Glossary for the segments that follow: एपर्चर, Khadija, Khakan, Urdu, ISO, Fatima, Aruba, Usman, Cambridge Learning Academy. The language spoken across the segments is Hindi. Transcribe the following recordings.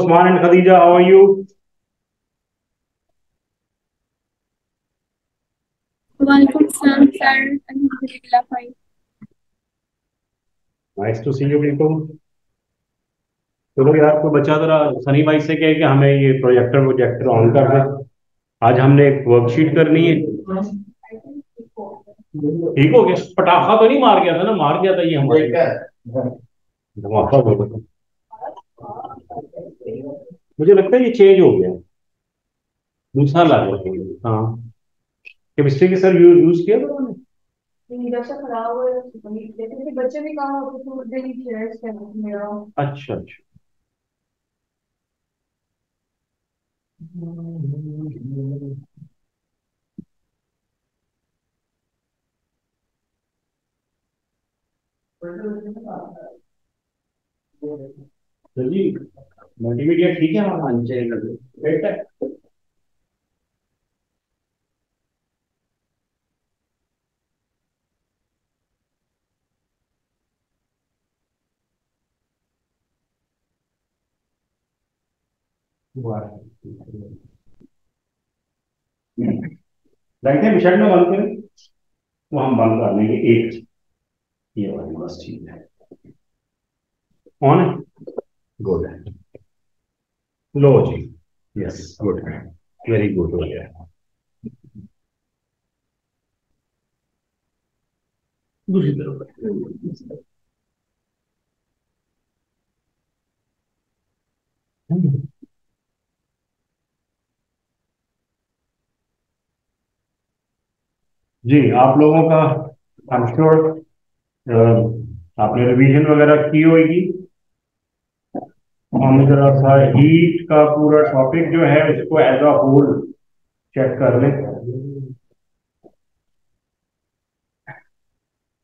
Usman and Khadija, how are you? Walaikum salam, sir. Alhamdulillah, fine. Nice to see you people. चलो यार को बचा जरा सनी भाई से कहे कि हमें ये प्रोजेक्टर ऑन करना है। आज हमने एक वर्कशीट करनी है। ठीक हो गया, पटाखा तो नहीं मार गया था ना? मार गया था ये हमारे धमाका। मुझे लगता है ये चेंज हो गया, दूसरा ला गया। हाँ, केमिस्ट्री के सर यूज किया था मैंने। बच्चे भी काम होते। अच्छा, मल्टीमीडिया ठीक है बेटा। राइट है, मिशन में बंद करें वो हम बंद कर लेंगे। एक ये वाली बस ठीक है, ऑन है, गुड है। लो जी, यस गुड है, वेरी गुड हो गया। दूसरी तरफ जी आप लोगों का आई एम श्योर आपने रिवीजन वगैरह की होगी। हम जरा सा हीट का पूरा टॉपिक जो है इसको एज अ होल चेक कर लें।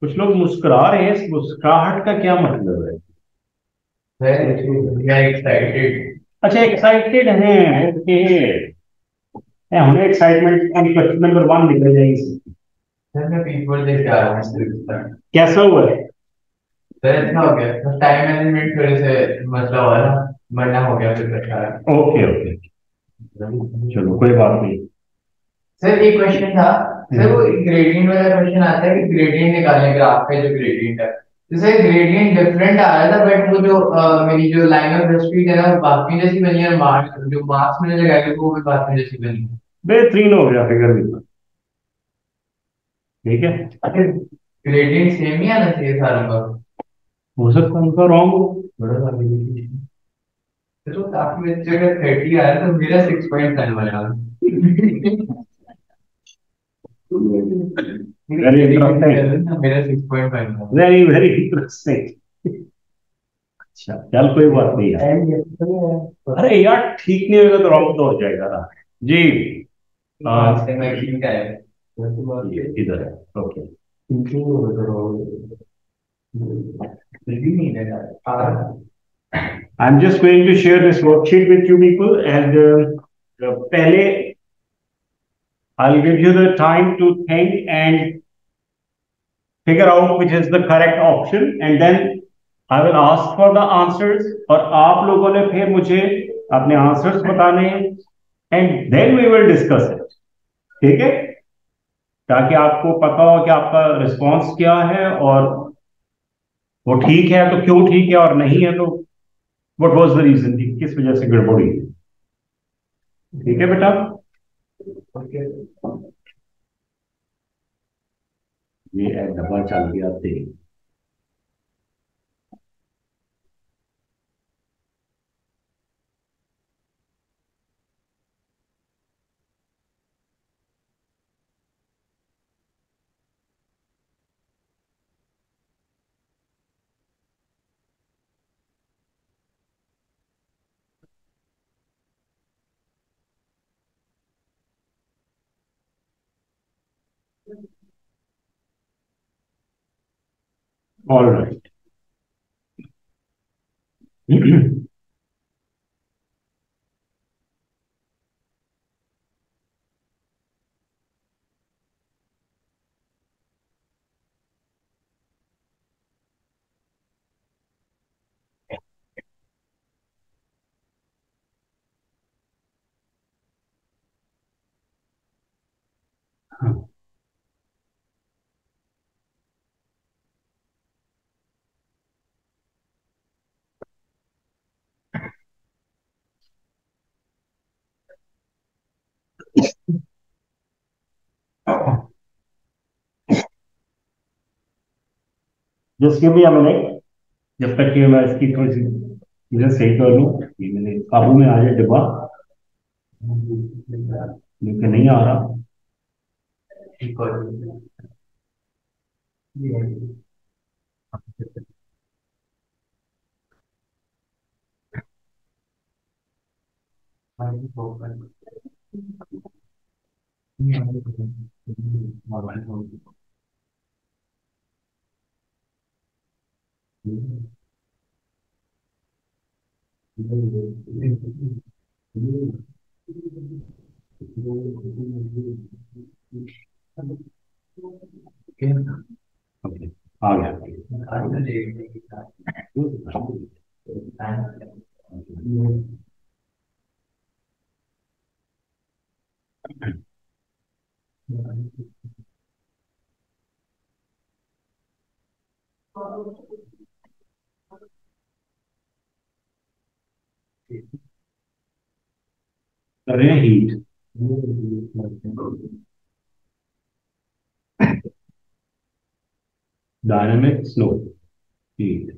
कुछ लोग मुस्कुरा रहे हैं, इस मुस्कुराहट का क्या मतलब है? एक्साइटेड। अच्छा, एक्साइटेड हैं, ओके। हमें एक्साइटमेंट का क्वेश्चन नंबर 1 निकल जाएगी। कैसा हुआ है? टाइम मैनेजमेंट थोड़े से मसला हुआ ना, मरना हो गया फिर अच्छा। ओके, चलो कोई बात नहीं। सर एक क्वेश्चन था सर, वो ग्रेडियंट वाला क्वेश्चन आता है कि ग्रेडियंट निकालने ग्राफ पे जो ग्रेडियंट है, तो सर ग्रेडियंट डिफरेंट आ रहा था, बट वो जो मेरी जो लाइन ऑफ स्ट्रीट है ना बाकी जैसी बनी है, मार्क्स जो मार्क्स मैंने लगाए वो भी बाकी जैसी बनी है। बेहतरीन हो गया फिगर भी, ठीक है। ग्रेडियंट सेम ही आना चाहिए सारों का, हो सकता उनका रॉन्ग हो। बड़ा सा तो आपकी जगह 30 आया तो मेरा 6.9 वाला। वेरी इंटरेस्टिंग, मेरा 6.5। Very very interesting. अच्छा चल कोई बात नहीं यार। अरे यार ठीक नहीं होगा तो रॉन्ग तो हो जाएगा ना जी। से मैं ठीक है इधर है, okay. I am just going to share this worksheet with you people and पहले I will give you the time to think and figure out which is the correct option and then I will ask for the answers. और आप लोगों ने फिर मुझे अपने आंसर्स बताने हैं and then we will discuss it, ठीक है, ताकि आपको पता हो कि आपका रिस्पांस क्या है और वो ठीक है तो क्यों ठीक है और नहीं है तो व्हाट वाज द रीजन, किस वजह से गड़बड़ी है, ठीक है बेटा। ये डब्बा चल गया तेल। All right. हाँ हाँ। जिसके भी हमने जब तक कि मैं इसकी थोड़ी सी चीजें सही कर लूँ, ये मेरे काबू में आ जाए डिब्बा, लेकिन नहीं आ रहा। ठीक है। Okay, आ गया। अरे हीट डायनामिक स्लो हीट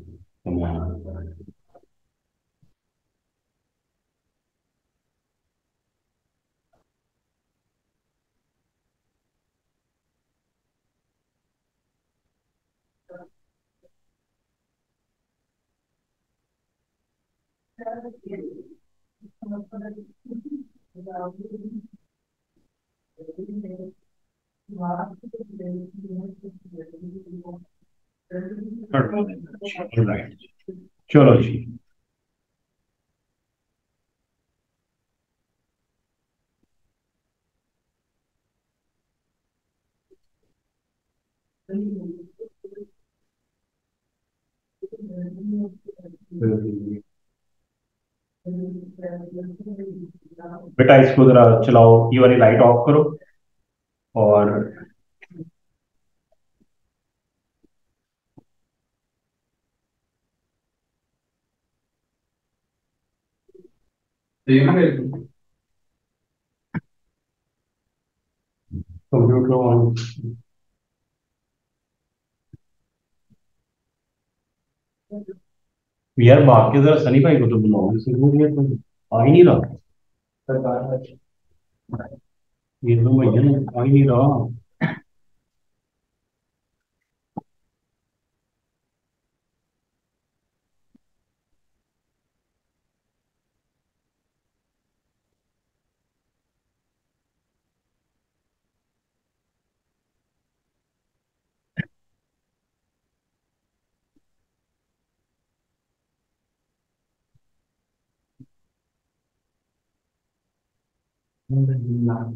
चलो जी। बेटा इसको जरा चलाओ, ये वाली लाइट ऑफ करो और कंप्यूटर ऑन। यार बाप के जरा सनी भाई को तो बुलाओ, आ ही नहीं रहा। ये तो भैया आ ही नहीं रहा। क्लास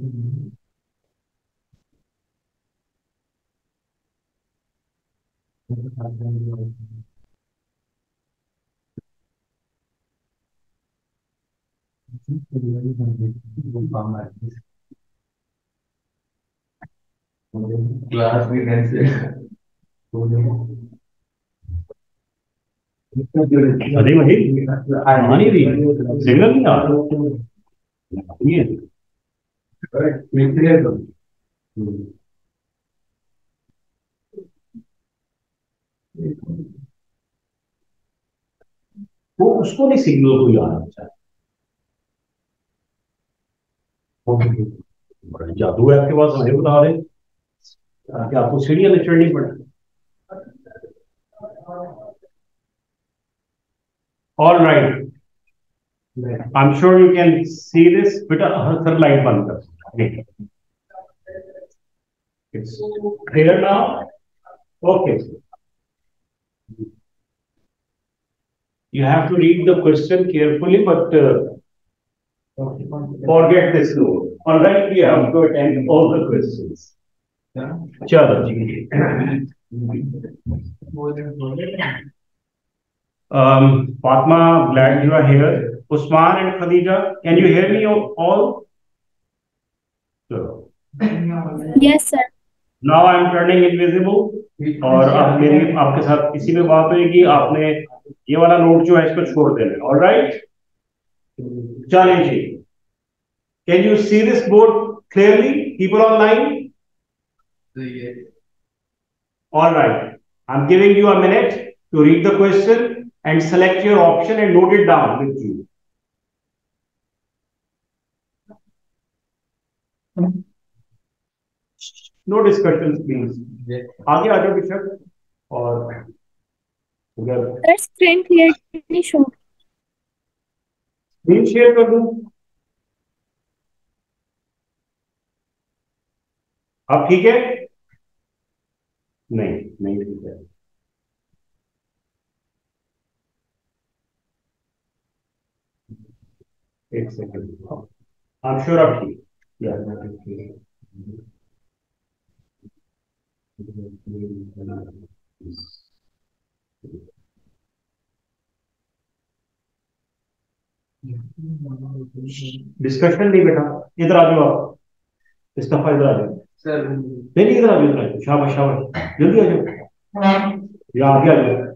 भी कैसे सिग्नल नहीं आ रहा। वो उसको नहीं सिग्नल को याद चाहिए। बड़ा जादू है आपके पास, हमें बता रहे कि आपको सीढ़ियां चढ़नी पड़े। All right, I am sure you can see this. बेटा हर सर लाइट बंद कर। It's clear now? Okay. You have to read the question carefully, but forget this note. All right, we have to attend all the questions. Chalo ji. Fatima, glad you are here. Usman and Khadija, can you hear me all? So, Yes, sir. Now I am turning invisible और अब मेरी आपके साथ इसी में बात होगी, आपने ये वाला नोट जो है इसको छोड़ देना है, ऑलराइट? चलें जी। Can you see this board clearly? People online? Alright. I'm giving you a minute to read the question and select your option and note it down with you. No discussions, please. आगे आ जाओ टीचर। और अगर स्क्रीन क्लियर नहीं शो, स्क्रीन शेयर कर दूं? अब ठीक है? नहीं नहीं ठीक है। एक सेकंड, आई एम श्योर अब ठीक है। डिस्कशन नहीं बेटा, इधर आ जाओ आप, इस दफा इधर आ जाओ सर। नहीं नहीं इधर आ जाओ, शाबाश शाबाश, जल्दी आ जाओ, ये आगे आ जाओ।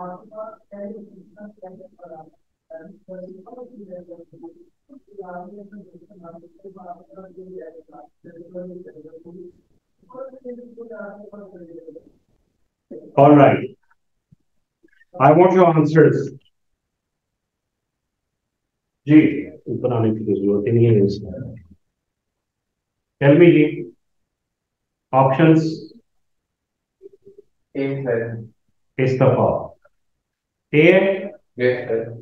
All right. I want your answers. जी ऊपर आने की जरूरत नहीं है इसमें। Tell me ji options. A sir. Is the power. A? Yes, sir.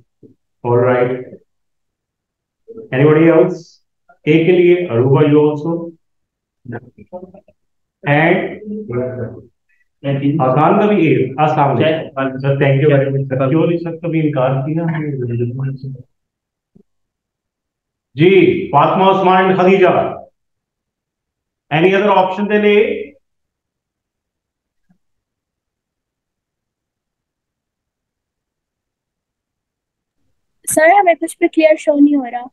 All right. Anybody else? A के लिए Aruba you also? No. And? आसान का भी A, आसान है। Sir thank you very much sir. क्यों नहीं सर कभी इनकार किया? जी Fatima, Usman and Khadija, any other option देने? सर हमें कुछ पे क्लियर शो नहीं हो रहा।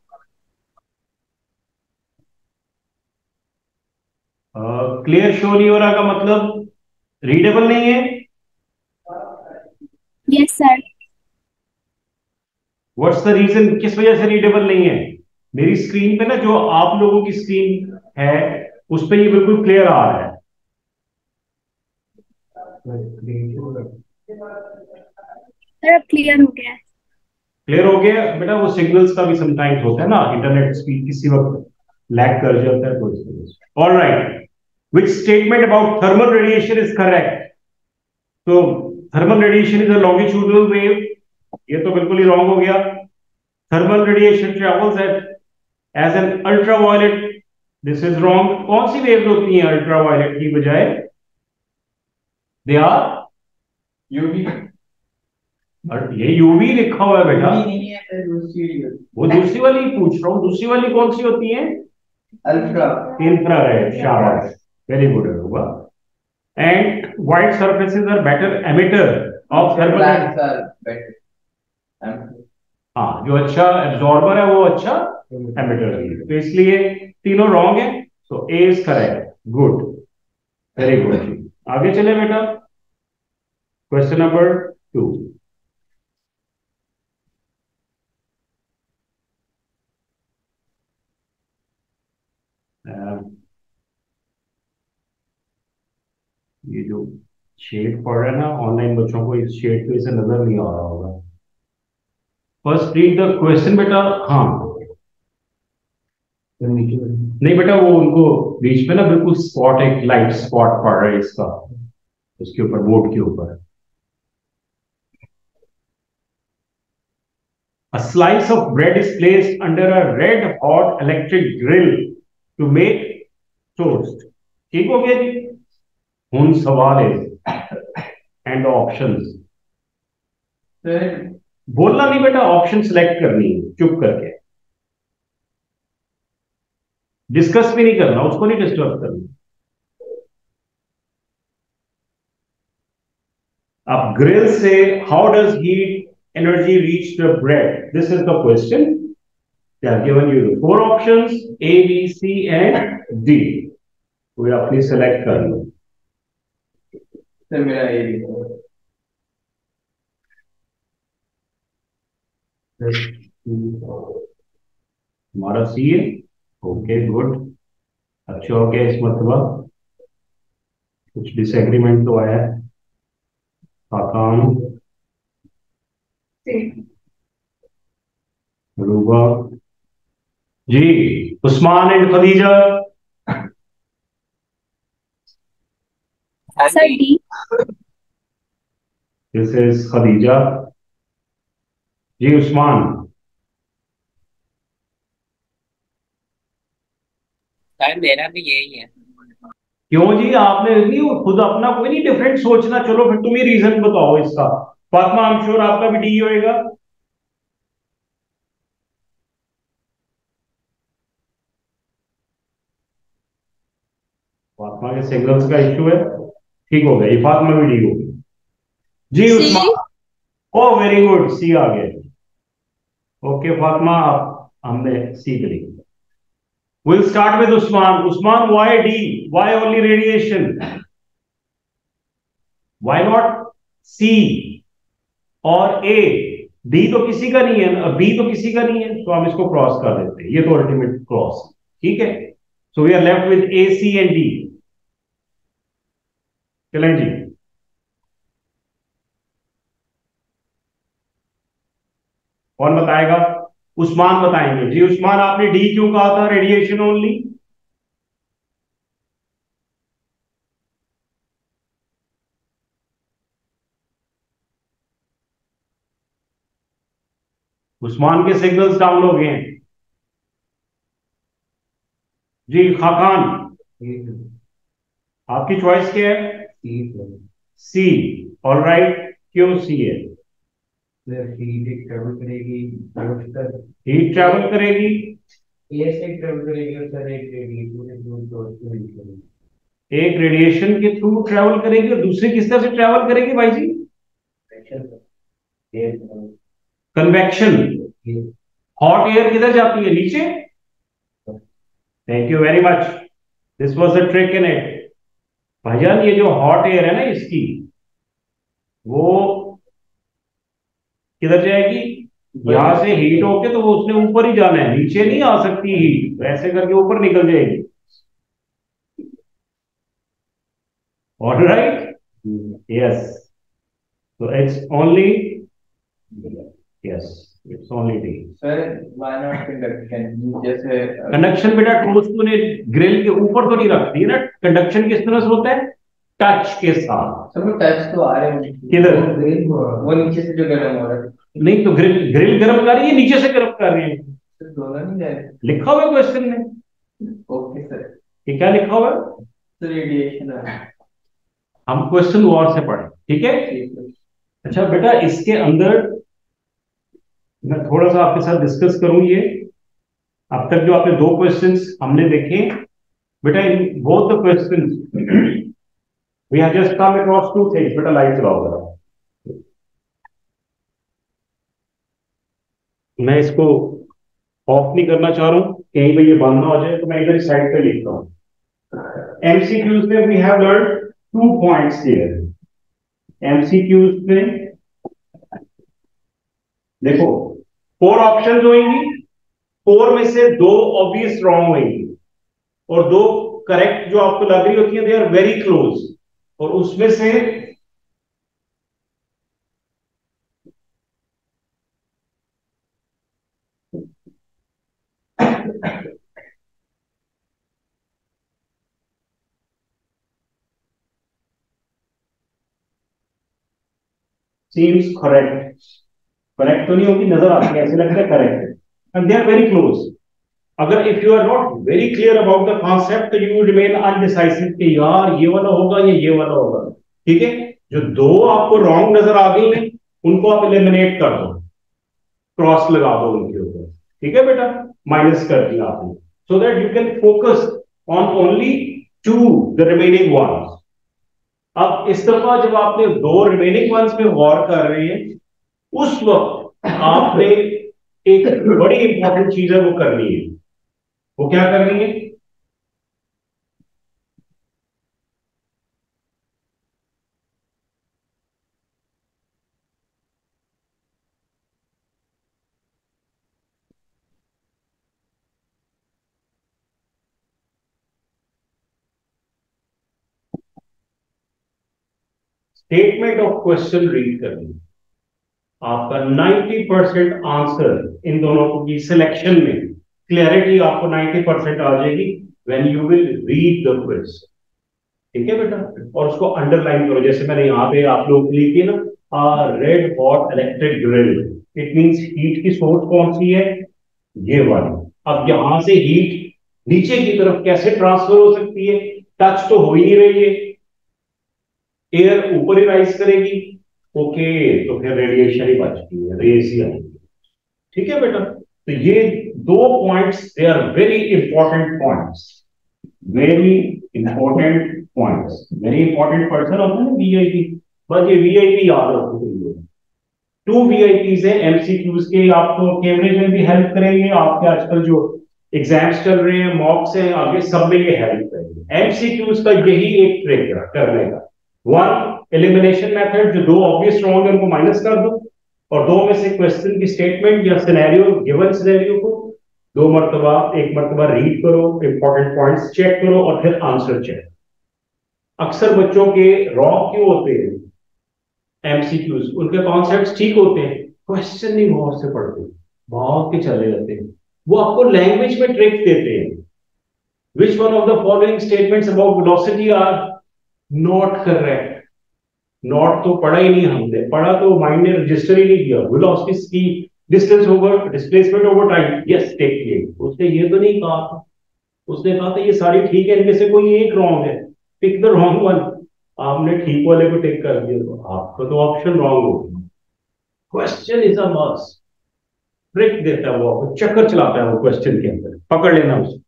क्लियर शो नहीं हो रहा का मतलब रीडेबल नहीं है? Yes sir. What's the reason, किस वजह से रीडेबल नहीं है? मेरी स्क्रीन पे ना जो आप लोगों की स्क्रीन है उस पे ये बिल्कुल क्लियर आ रहा है। सर अब क्लियर हो गया है। क्लियर हो गया बेटा, वो सिग्नल्स का भी समटाइम्स होता है ना, इंटरनेट स्पीड किसी वक्त लैग कर जाता है। All right, which statement about thermal radiation is correct? तो thermal radiation is a longitudinal wave, ये तो बिल्कुल ही रॉन्ग हो गया। Thermal radiation travels at as an ultraviolet, this is wrong. कौन सी वेव होती है अल्ट्रावायलेट की बजाय? They are UV. ये यूवी लिखा हुआ है बेटा, नहीं है वो दूसरी वाली पूछ रहा हूँ, दूसरी वाली कौन सी होती है? अल्ट्रा इंफ्रारेड, शाबाश वेरी गुड होगा। And white surfaces are better emitter of thermal, हाँ जो अच्छा एब्जॉर्बर है वो अच्छा एमिटर है, तो इसलिए तीनों रॉन्ग है। तो A is correct, good very good. आगे चले बेटा, क्वेश्चन नंबर 2। ये जो शेड पड़ रहा है ना ऑनलाइन बच्चों को, इस शेड पे से नजर नहीं आ रहा होगा। फर्स्ट रीड द क्वेश्चन बेटा। हाँ नहीं बेटा, वो उनको बीच में ना बिल्कुल स्पॉट, एक लाइट स्पॉट पड़ रहा है इसका, उसके ऊपर बोर्ड के ऊपर। A slice of bread is placed under a red hot electric grill to make toast. ठीक हो गया जी। उन सवाल एंड ऑप्शंस बोलना नहीं बेटा, ऑप्शन सिलेक्ट करनी है चुप करके। डिस्कस भी नहीं करना, उसको नहीं डिस्टर्ब करना। अब ग्रिल से how does heat energy reach the bread, this is the question. They have given you the four options A B C and D, वे अपनी सिलेक्ट कर लो। सर मेरा ए हमारा सी है, ओके गुड, अच्छा हो गया। इस मतलब कुछ डिसएग्रीमेंट तो आया है, Aruba ji, Usman and Khadija. Sir D, this is Khadija ji. Usman, मेरा भी यही है। क्यों जी, आपने नहीं खुद अपना कोई नहीं डिफरेंट सोचना। चलो फिर तुम ही रीजन बताओ इसका। फातिमा, आई एम श्योर आपका भी डी होएगा। फातिमा के सिंगल्स का इश्यू है, ठीक हो गया, फातिमा भी डी हो गई जी। Usman, oh very good, C आ गया। ओके फातिमा, हमने सी करी। We'll start with Usman. Usman, why D? Why only radiation? Why not C or A? D तो किसी का नहीं है ना, B तो किसी का नहीं है, तो हम इसको क्रॉस कर देते हैं। ये तो अल्टीमेट क्रॉस, ठीक है। So we are left with A, C and D। चलें जी, कौन बताएगा? उस्मान बताएंगे जी। उस्मान, आपने डी क्यों कहा था, रेडिएशन ओनली? उस्मान के सिग्नल्स डाउन हो गए हैं जी। खाकान, आपकी चॉइस क्या है? सी। ऑलराइट, क्यों सी है? हीट ट्रैवल करेगी, हीट ट्रैवल करेगी, एक रेडिएशन के थ्रू ट्रैवल करेगी और दूसरी किस तरह से ट्रैवल करेगी भाई जी? कन्वेक्शन। हॉट एयर किधर जाती है? नीचे। Thank you very much, this was the trick in it. भाईजान, ये जो हॉट एयर है ना, इसकी वो किधर जाएगी? यहां से हीट होके तो वो उसने ऊपर ही जाना है, नीचे नहीं आ सकती हीट, ऐसे करके ऊपर निकल जाएगी। ऑलराइट, यस, तो it's only, yes it's only D. Sir why not conduction? जैसे कंडक्शन बेटा क्लोज टू ने ग्रिल के ऊपर तो नहीं रखती है ना। कंडक्शन किस तरह से होता है? टच के साथ। सब टच तो आ रहे हैं किधर? ग्रिल वो नीचे से जो गर्म हो रहा है। नहीं तो ग्रिल गर्म कर रही है, नीचे से गर्म कर रही है, दोनों नहीं जा रहे। लिखा हुआ क्वेश्चन में, ओके सर, ये क्या लिखा हुआ है? सर रेडिएशन है। हम क्वेश्चन और से पढ़े, ठीक है। अच्छा बेटा, इसके अंदर मैं थोड़ा सा आपके साथ डिस्कस करूं। ये अब तक जो आपने दो क्वेश्चंस हमने देखे बेटा, in both the questions we have just come across two things. Beta light चलाओ जरा, मैं इसको ऑफ नहीं करना चाह रहा हूं, कहीं पे ये बंद ना हो जाए, तो मैं इधर साइड पे लिखता हूँ। एमसीक्यूज में we have learned 2 points here. MCQs में देखो 4 ऑप्शन होंगी, 4 में से 2 ऑब्वियस रॉन्ग होंगी और 2 करेक्ट जो आपको लग रही होती है, दे आर वेरी क्लोज। और उसमें से सीम्स करेक्ट, करेक्ट तो नहीं होगी, नजर आती है, ऐसे लगता है correct, and they are very close. अगर if you are not very clear about the concept, you remain undecisive कि यार ये वाला होगा या ये वाला होगा, ठीक है। जो 2 आपको रॉन्ग नजर आ गई है, उनको आप एलिमिनेट कर दो, क्रॉस लगा दो उनके ऊपर, ठीक है बेटा, माइनस कर दिया आपने। so that you can focus on only two, the remaining ones. अब इस दफा जब आपने दो रिमेनिंग वंस पे वॉर कर रहे हैं, उस वक्त आपने एक बड़ी इंपॉर्टेंट चीज है वो करनी है। वो क्या करनी है? स्टेटमेंट ऑफ क्वेश्चन रीड करनी। आपका 90% आंसर इन दोनों की सिलेक्शन में क्लैरिटी आपको 90% आ जाएगी when you will read the question. ठीक है बेटा? और उसको अंडरलाइन करो, जैसे मैंने यहाँ पे आप लोग के लिए ना red hot electric grill, it means heat की सोर्स कौन सी है? ये वाली। अब यहाँ से हीट नीचे की तरफ कैसे ट्रांसफर हो सकती है? टच तो हो ही नहीं रही है, एयर ऊपर ही राइज करेगी। ओके, तो फिर रेडिएशन ही बचती है, रेज ही आएगी। ठीक है बेटा? तो ये दो points, they are very important points, very important points. Very important person होता है ना वीआईपी, बस ये वीआईपी याद रखो। टू वीआईपीज है एमसीक्यूज के, आपको कैम्ब्रिज में भी हेल्प करेंगे। आपके आजकल जो एग्जाम्स चल रहे हैं, मॉक्स हैं, आगे सब में ये हेल्प करेंगे। एमसीक्यूज का यही एक ट्रिक करने का, वन एलिमिनेशन मेथड, जो दो ऑब्वियस रॉन्ग है उनको माइनस कर दो, और दो में से क्वेश्चन की स्टेटमेंट या सिनेरियो, गिवन सिनेरियो को दो मरतबा, एक मरतबा रीड करो, इंपॉर्टेंट पॉइंट्स चेक करो और फिर आंसर चेक। अक्सर बच्चों के रॉक क्यों होते हैं एमसीक्यूज? उनके कॉन्सेप्ट ठीक होते हैं, क्वेश्चन नहीं बहुत से पढ़ते, बहुत के चले जाते हैं। वो आपको लैंग्वेज में ट्रिक देते हैं, which one of the following statements about velocity are not कर रहे हैं। नॉट तो पढ़ा ही नहीं हमने, पढ़ा तो माइंड ने रजिस्टर ही नहीं किया। वेलोसिटी की distance over displacement over time, yes technically, उसने ये तो नहीं कहा था। उसने कहा था ये सारी ठीक है, इनमें से कोई एक रॉन्ग है, पिक द रॉन्ग वन। आपने ठीक वाले को टिक कर दिया तो आपका तो ऑप्शन रॉन्ग हो गया। Question is a must, trick देता है वो आपको, चक्कर चलाता है वो क्वेश्चन के अंदर, पकड़ लेना उसे।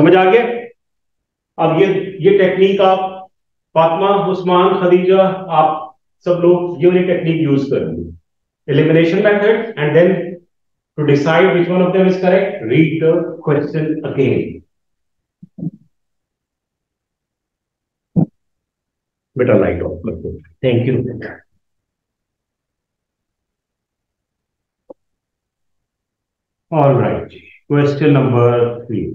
समझ आ गया? अब ये टेक्निक आप फातिमा, उस्मान, खदीजा, आप सब लोग ये टेक्निक यूज करेंगे, elimination method, and then to decide which one of them is correct, read the question again. बेटा लाइट ऑफ कर दो। Thank you. ऑल राइट जी, क्वेश्चन नंबर 3।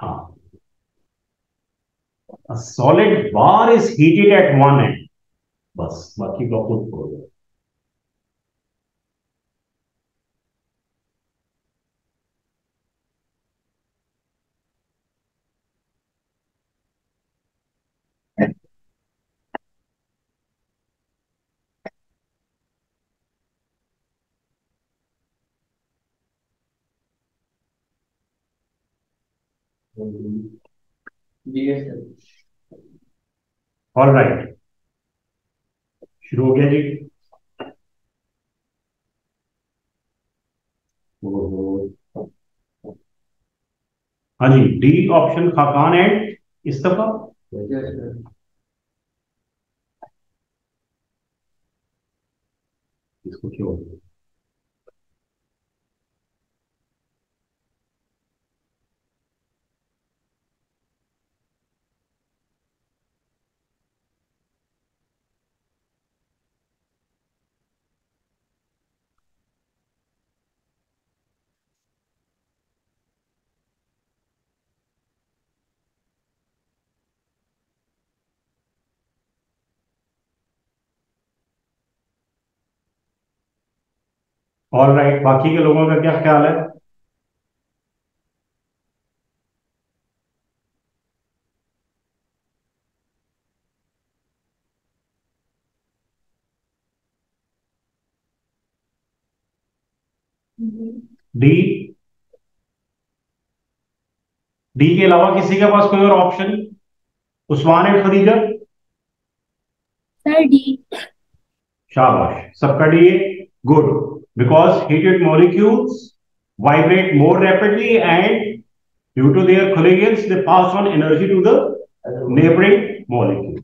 हाँ, a solid bar is heated at one end, बस बाकी का खुद हो गया। ऑल राइट, शुरू हो गया जी। हाँ जी, डी ऑप्शन खाकान एंड इस दफा। इसको क्यों ऑल राइट, बाकी के लोगों का क्या ख्याल है? डी डी के अलावा किसी के पास कोई और option? Usman and Khadija, sir D. शाबाश, सबका D. Good, because heated molecules vibrate more rapidly and due to their collisions they pass on energy to the neighbouring molecule.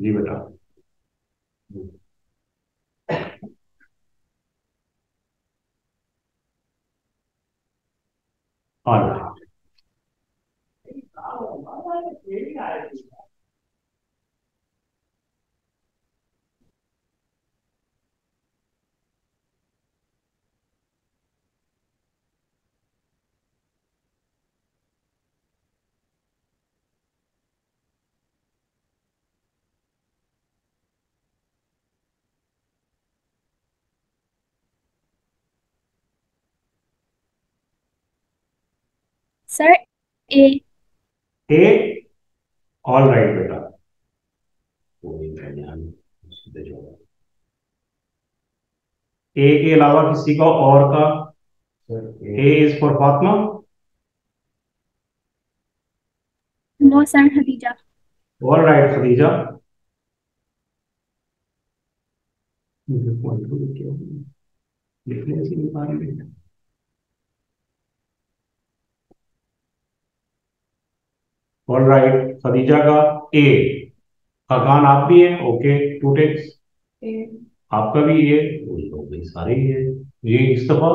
जी बेटा, sir A. A, all right बेटा। ए के अलावा किसी का और का? A is for Fatima. No sir, Khadija. All right Khadija. लिखने से नहीं पा रही बेटा। ऑल राइट, खदीजा का ए। खान आप भी है? Okay, two takes. आपका भी ए? भाई सारे ही है। ये इस दफा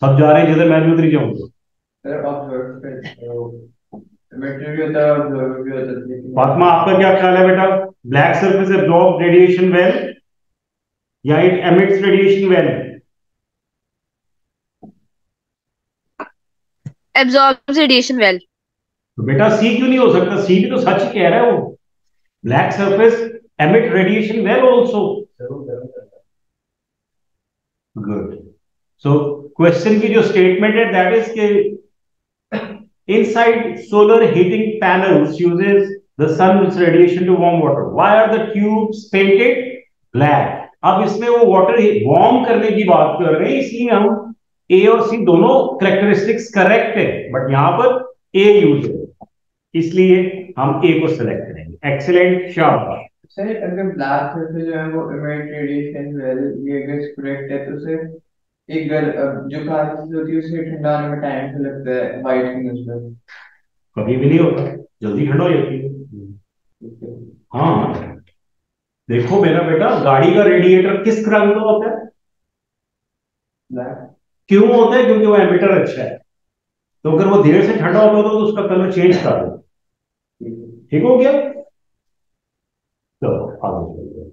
सब जा रहे हैं जैसे मैं भी उतरी जाऊंगा। फातिमा आपका क्या ख्याल है बेटा? Black surface absorb radiation well या it emits radiation well? Absorbs radiation well. तो बेटा सी क्यों नहीं हो सकता? सी भी तो सच ही कह रहा है वो। Black surface emit radiation well also. Good. So question की जो स्टेटमेंट है दैट इज के inside solar heating panels uses the सन's radiation to warm water. Why are the tubes painted black? अब इसमें वो वाटर वार्म करने की बात कर रहे हैं, इसलिए हम ए और सी दोनों कैरेक्टरिस्टिक्स करेक्ट है, बट यहाँ पर ए यूज है, इसलिए हम ए को सेलेक्ट करेंगे। एक्सीलेंट, शाबाश। सर अगर ब्लैक जो है वो इमिट रेडिएशन वेल ये करेक्ट है, तो सर एक जो कारक होती है उसे ठंडा होने में टाइम लगता है वाइट थिंग्स पर। कभी भी नहीं होता, जल्दी ठंडा हो जाती है। हाँ देखो मेरा बेटा, गाड़ी का रेडिएटर किस रंग का होता है? ब्लैक। क्यों होता है? क्योंकि वो एमिटर अच्छा है, तो अगर वो देर से ठंडा होता तो उसका कलर चेंज कर दो। ठीक हो गया? तो आगे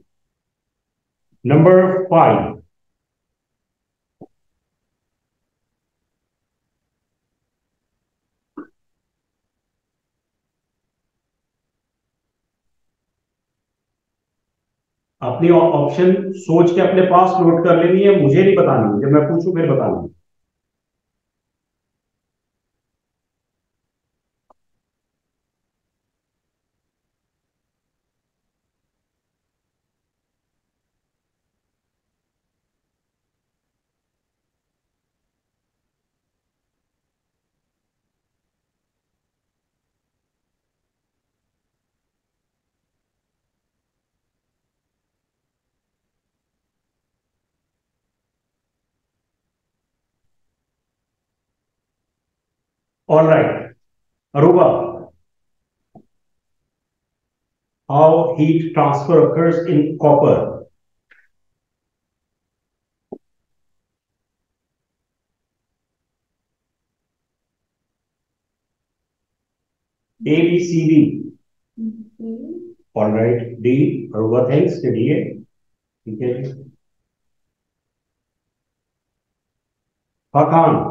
नंबर 5। अपनी ऑप्शन सोच के अपने पास नोट कर लेनी है, मुझे नहीं बतानी, जब मैं पूछूं फिर बताना। All right, Aruba, how heat transfer occurs in copper? A, B, C, D. All right, D. Aruba, thanks. D, A. Okay. Hakan.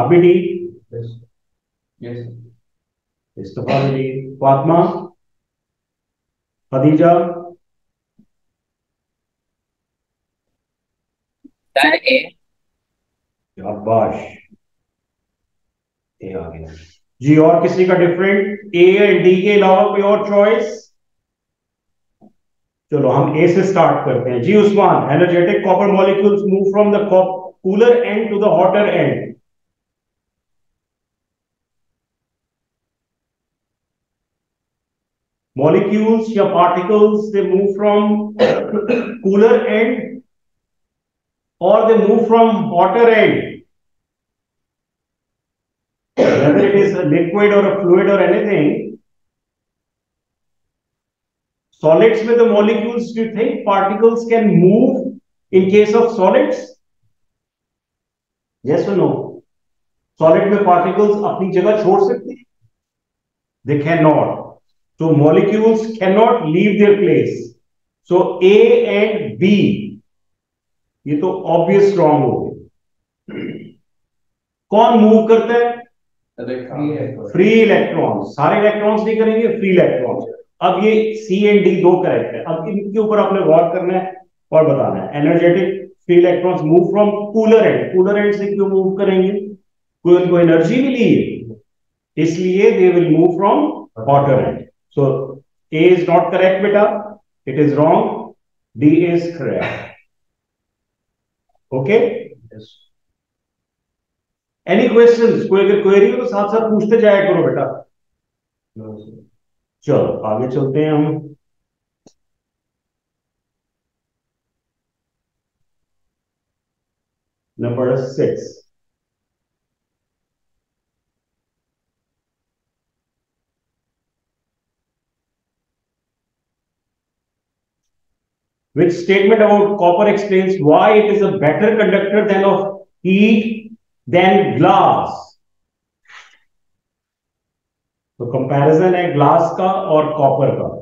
अभी D. Yes Istafa D. Fatima, Khadija, sir A. शाबाश, ए आ गया जी। और किसी का डिफरेंट ए एंड डी के अलावा कोई और चॉइस? चलो हम ए से स्टार्ट करते हैं जी। Usman, energetic copper molecules move from the cooler end to the hotter end. Molecules या particles they move from cooler end और they move from hotter end, whether it is a liquid or a fluid or anything. Solids में the molecules, do you think particles can move in case of solids? Yes or no? Solid में particles अपनी जगह छोड़ सकते हैं? They cannot. So molecules cannot leave their place. So A and B, ये तो obvious wrong हो गए। कौन मूव करता है? Free electrons. सारे इलेक्ट्रॉन्स नहीं करेंगे, फ्री इलेक्ट्रॉन्स। अब ये सी एंड डी दो करेक्ट है। अब इनके ऊपर आपने गौर करना है और बताना है। Energetic free electrons move from cooler end. Cooler end से क्यों मूव करेंगे? उनको एनर्जी मिली है, इसलिए they will move from hotter end. So A is not correct बेटा, it is wrong. D is correct. Okay, any question? कोई अगर क्वेरी हो तो साथ साथ पूछते जाया करो बेटा। चलो आगे चलते हैं हम। Number 6, which statement about copper explains why it is a better conductor than of heat than glass. तो कंपैरिजन है ग्लास का और कॉपर का।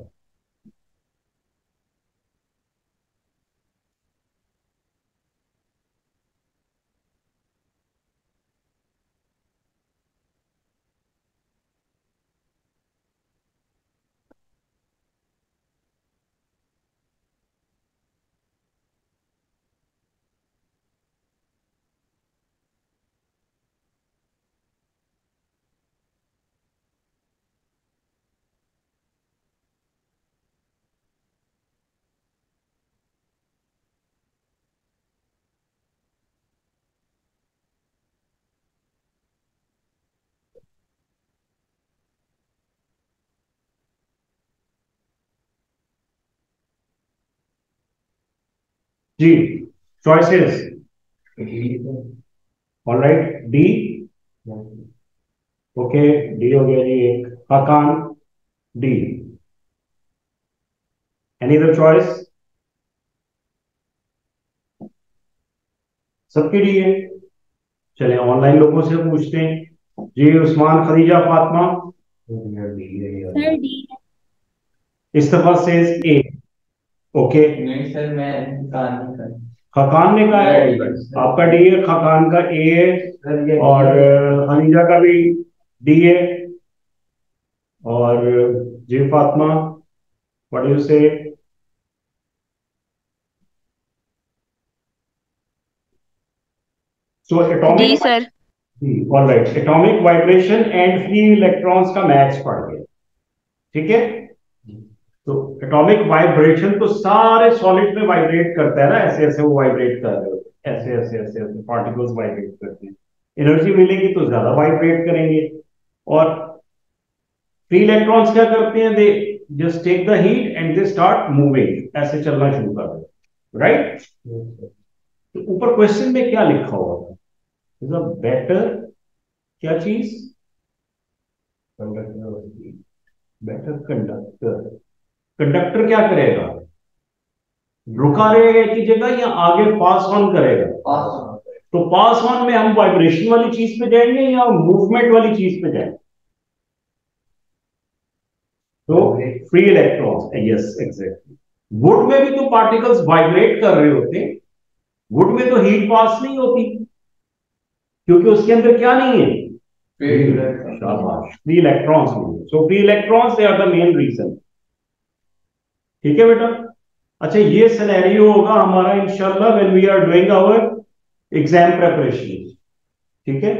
जी choices. All right, D. Okay, D हो गया जी एक। Hakan, D. Any other choice? सबकी डी है। चले ऑनलाइन लोगों से पूछते हैं जी। Usman, Khadija, Fatima. Sir, D. Istafa says A. Okay नहीं सर, मैं खकान ने कहा है। आपका डी है, खकान का ए है और हनीजा का भी डी है। और जी Fatima, what do you say? So atomic D sir. Alright, atomic vibration and free electrons का मैच पड़ गया। ठीक है, तो एटॉमिक वाइब्रेशन तो सारे सॉलिड में वाइब्रेट करता है ना, ऐसे ऐसे वो वाइब्रेट कर रहे होते हैं, ऐसे ऐसे ऐसे ऐसे पार्टिकल्स वाइब्रेट करते हैं। एनर्जी मिलेगी तो ज्यादा वाइब्रेट करेंगे। और फ्री इलेक्ट्रॉन्स क्या करते हैं? They just take the heat and they start moving, ऐसे चलना शुरू कर रहे। राइट, तो ऊपर क्वेश्चन में क्या लिखा हुआ था? इज अ बेटर क्या चीज? कंडक्टर। Better conductor. कंडक्टर क्या करेगा? रुका रहेगा एक ही जगह या आगे पास ऑन करेगा? Pass on. तो पास ऑन में हम वाइब्रेशन वाली चीज पे जाएंगे या मूवमेंट वाली चीज पे जाएंगे? तो free electrons, yes exactly. Wood में भी तो पार्टिकल्स वाइब्रेट कर रहे होते। वुड में तो हीट पास नहीं होती क्योंकि उसके अंदर क्या नहीं है? फ्री इलेक्ट्रॉन्स नहीं है। So free electrons, they are the main reason. ठीक है बेटा। अच्छा, ये सिनेरियो होगा हमारा इंशाल्लाह when we are doing our exam preparation. ठीक है,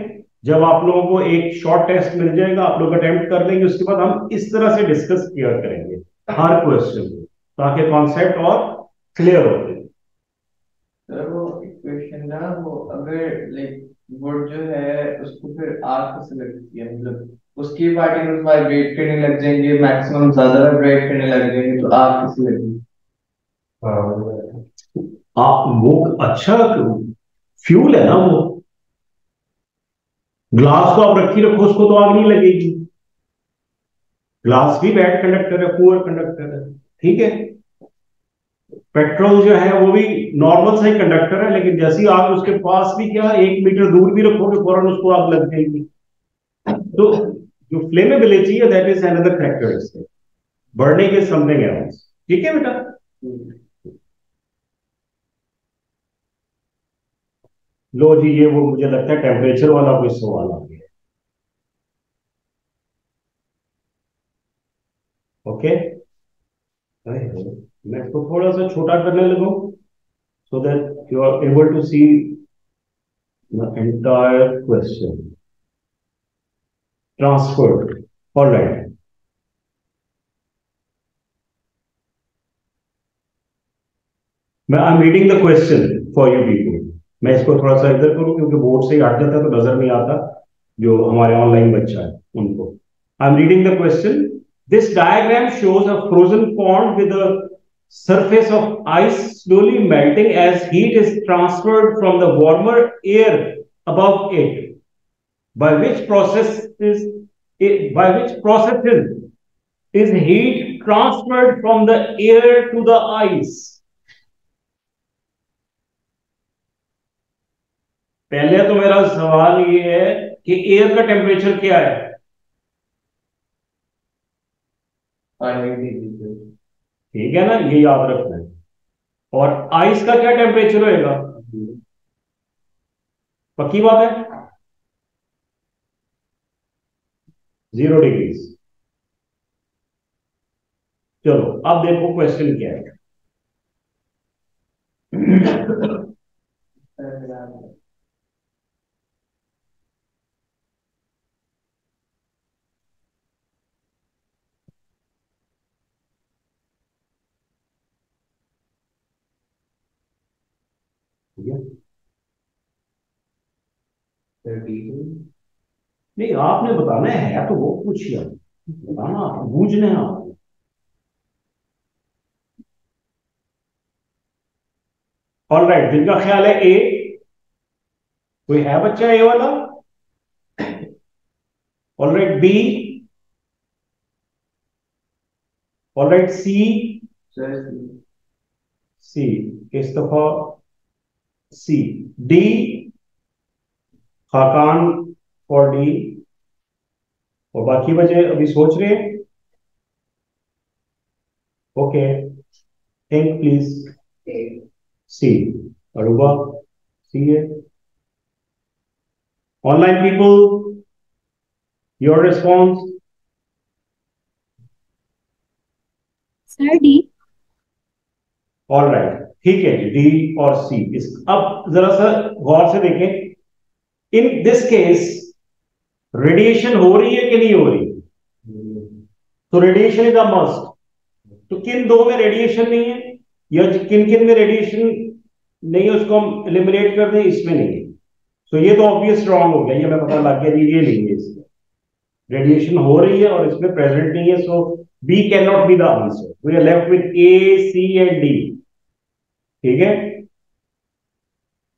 जब आप लोगों को एक शॉर्ट टेस्ट मिल जाएगा, आप लोग अटेम्प्ट कर लेंगे, उसके बाद हम इस तरह से डिस्कस किया करेंगे हर क्वेश्चन। तो आपके कॉन्सेप्ट और क्लियर होते हैं। सर वो इक्वेशन ना वो अगर लाइक वर्ड जो है उसको फिर आर को सिलेक्ट किया मतलब उसकी पार्टिकल्स वाइब्रेट करने लग जाएंगे, मैक्सिमम ज्यादा वाइब्रेट करने लग जाएंगे तो आर किस लगेगी? आप वो अच्छा फ्यूल है ना, वो ग्लास को आप रखी रखो उसको तो आग नहीं लगेगी। ग्लास भी बैड कंडक्टर है, पुअर कंडक्टर है, ठीक है। पेट्रोल जो है वो भी नॉर्मल सा ही कंडक्टर है, लेकिन जैसी आग उसके पास भी क्या 1 मीटर दूर भी रखोगे फौरन उसको आग लग जाएगी। तो जो फ्लेमेबिलिटी है that is another characteristic, burning is something else, ठीक है बेटा। लो जी, ये वो मुझे लगता है टेम्परेचर वाला कोई सवाल आ गया, ओके। मैं तो थोड़ा सा छोटा करने लगूं so that you are able to see the entire question. Transferred, all right. I'm reading the question for you people. मैं इसको थोड़ा सा इधर करूँ क्योंकि बोर्ड से ही हट जाता है तो नजर नहीं आता जो हमारे ऑनलाइन बच्चा है उनको। I'm reading the question. This diagram shows a frozen pond with a surface of ice slowly melting as heat is transferred from the warmer air above it. By which process is heat transferred from the air to the ice? पहले तो मेरा सवाल ये है कि एयर का टेम्परेचर क्या है? 5 डिग्री, ठीक है ना, ये याद रखना है। और आइस का क्या टेम्परेचर होगा? पक्की बात है 0 डिग्रीज। चलो अब देखो क्वेश्चन क्या है। नहीं आपने बताना है तो वो पूछिए, बताना आप बूझने आप। ऑल राइट, जिनका ख्याल है ए, कोई है बच्चा ए वाला? All right, B, all right, C, C इस दफा सी, डी, खाकान और डी, और बाकी बचे अभी सोच रहे हैं, okay. Think please. C, Aruba C है। Online people, your response? Sir D. All right, ठीक है, डी और सी। अब जरा सा गौर से देखें, इन दिस केस रेडिएशन हो रही है कि नहीं हो रही? तो रेडिएशन इज अ मस्ट। तो किन दो में रेडिएशन नहीं है या किन किन में रेडिएशन नहीं है उसको हम एलिमिनेट कर दें, इसमें नहीं है। तो ये तो ऑब्वियस रॉन्ग हो गया, ये हमें पता लग गया ये नहीं है, इसमें रेडिएशन हो रही है और इसमें प्रेजेंट नहीं है। So B can not be the answer, we are left with A, C and D, ठीक है।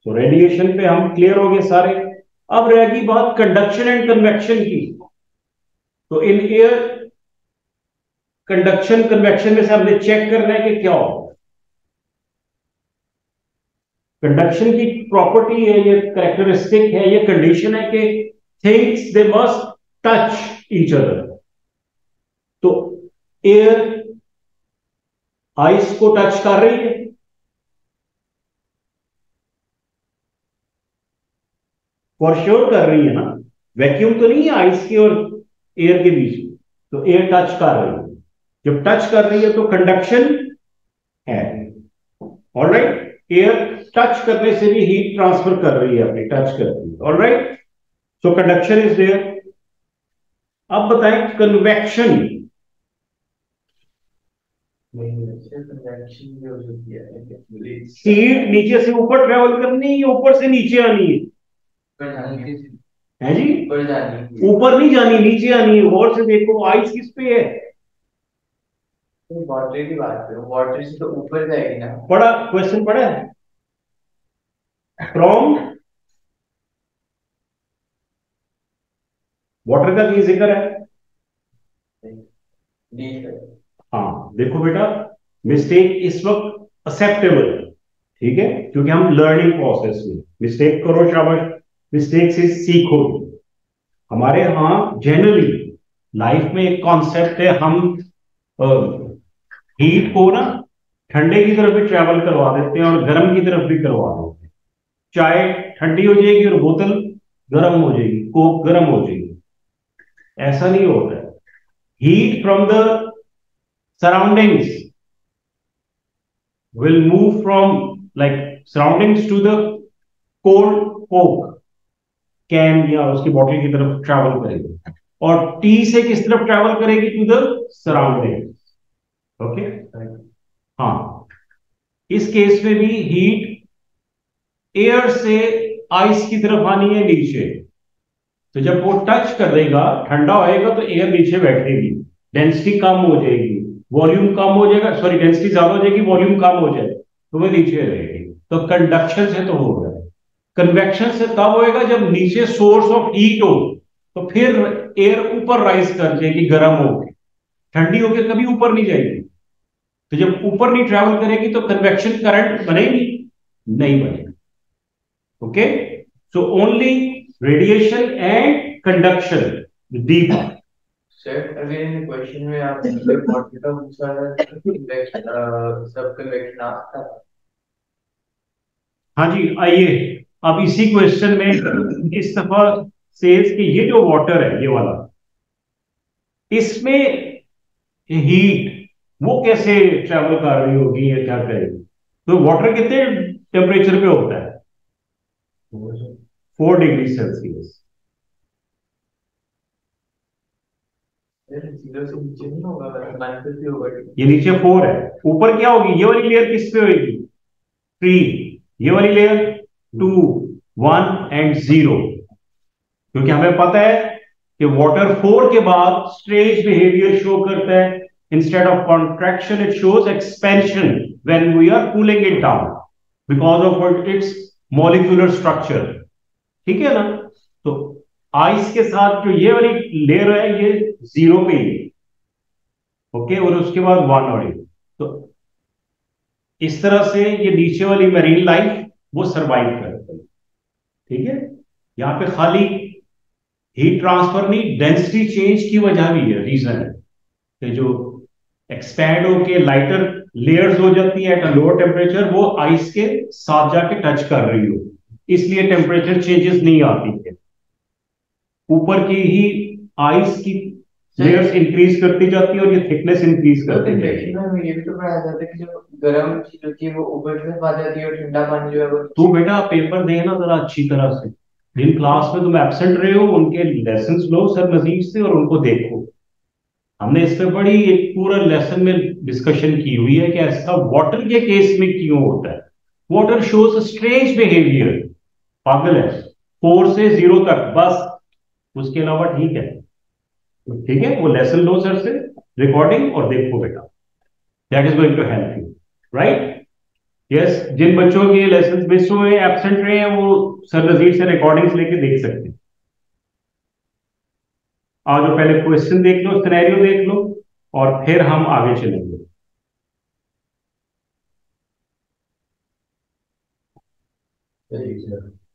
तो रेडिएशन पे हम क्लियर हो गए सारे। अब रहेगी बात कंडक्शन एंड कन्वेक्शन की। तो इन एयर कंडक्शन कन्वेक्शन में से हमने चेक करना है कि क्या हो। कंडक्शन की प्रॉपर्टी है ये, कैरेक्टरिस्टिक है ये, कंडीशन है कि things they must touch each other. तो एयर आइस को टच कर रही है, फॉर श्योर कर रही है ना, वैक्यूम तो नहीं है आइस के और एयर के बीच में, तो एयर टच कर रही है। जब टच कर रही है तो कंडक्शन है। ऑलराइट, एयर टच करने से भी हीट ट्रांसफर कर रही है, अपनी टच कर रही है। Alright, so conduction is there. अब बताएं कन्वेक्शन। सीट नीचे से ऊपर ट्रेवल करनी है या ऊपर से नीचे आनी है जी? ऊपर नहीं जानी, नीचे आनी है। और से देखो आइस किस पे है? वाटर की बात है, वाटर से तो ऊपर जाएगी ना। बड़ा क्वेश्चन पड़ा है फ्रॉम वाटर का भी जिक्र है। हाँ देखो बेटा मिस्टेक इस वक्त एक्सेप्टेबल है, ठीक है, क्योंकि हम लर्निंग प्रोसेस में। मिस्टेक करो शाबाश, मिस्टेक से सीखो। हमारे यहाँ जनरली लाइफ में एक कॉन्सेप्ट है, हम हीट को ना ठंडे की तरफ भी ट्रैवल करवा देते हैं और गर्म की तरफ भी करवा देते हैं। चाय ठंडी हो जाएगी और बोतल गर्म हो जाएगी, कोक गर्म हो जाएगी। ऐसा नहीं होता है। Heat from the surroundings will move from like surroundings to the cold coke can या उसकी बॉटल की तरफ ट्रैवल करेगी, और टी से किस तरफ ट्रैवल करेगी? To the surroundings. ओके हाँ, इस केस में भी हीट एयर से आइस की तरफ आनी है नीचे, तो जब वो टच करेगा ठंडा होएगा तो एयर नीचे बैठेगी, डेंसिटी कम हो जाएगी, वॉल्यूम कम हो जाएगा, सॉरी डेंसिटी ज्यादा हो जाएगी, वॉल्यूम कम हो जाएगा तो वह नीचे रहेगी। तो कंडक्शन से तो होगा, कन्वेक्शन से तब होएगा जब नीचे सोर्स ऑफ हीट हो, तो फिर एयर ऊपर राइज कर जाएगी गर्म होके। ठंडी होके कभी ऊपर नहीं जाएगी, तो जब ऊपर नहीं ट्रैवल करेगी तो कन्वेक्शन करंट बनेगी नहीं बनेगी। Okay so only radiation and conduction. D again question में आप सब कन्वेक्शन आता है। हाँ जी आइए अब इसी क्वेश्चन में इस दफा सेल्स के ये जो वाटर है ये वाला, इसमें हीट वो कैसे ट्रैवल कर रही होगी या क्या करेगी? तो वाटर कितने टेम्परेचर पे होता है? 4 डिग्री सेल्सियस। से नीचे नहीं होगा, होगा ये नीचे 4 है, ऊपर क्या होगी? ये वाली लेयर किस पे होगी? 3, ये वाली लेयर 2, 1 एंड 0, क्योंकि हमें पता है कि वाटर 4 के बाद स्ट्रेज बिहेवियर शो करता है। Instead of contraction it shows expansion when we are cooling it down because of its molecular structure, ठीक है ना। तो आइस के साथ जो ये वाली लेयर है ये 0 पे ही, ओके, और उसके बाद 1 और 8। तो इस तरह से ये नीचे वाली मरीन लाइफ वो सरवाइव करती है, ठीक है। यहाँ पे खाली हीट ट्रांसफर नहीं, डेंसिटी चेंज की वजह भी है, रीजन है कि जो एक्सपैंड होके लाइटर लेयर्स हो जाती है एट अ लोअर टेम्परेचर, वो आइस के साथ जाके टच कर रही हो, इसलिए टेम्परेचर चेंजेस नहीं आती है। ऊपर की ही आइस की लेयर्स इंक्रीज करती जाती है और ये थिकनेस इंक्रीज करती जाती है। ये भी तो पढ़ाया जाता है कि जो गर्म चीज होती है वो ऊपर से आ जाती है और ठंडा पानी जो है वो। तू बेटा पेपर दे ना जरा अच्छी तरह से, जिन क्लास में तुम एब्सेंट रहे हो उनके लेसन्स लो सर नजीब से और उनको देखो। हमने इस पर बड़ी एक पूरा लेसन में डिस्कशन की हुई है कि ऐसा वाटर के केस में क्यों होता है। वाटर शोज स्ट्रेंज बिहेवियर, पागल है, 4 से 0 तक बस, उसके अलावा ठीक है, ठीक है। वो लेसन लो सर से रिकॉर्डिंग और देखो बेटा, that is going to help you, right? Yes, जिन बच्चों के लेसन मिस हुए एब्सेंट रहे हैं वो सर नजीर से रिकॉर्डिंग्स लेके देख सकते हैं। आज पहले क्वेश्चन देख लो, सिनेरियो देख लो और फिर हम आगे चलेंगे।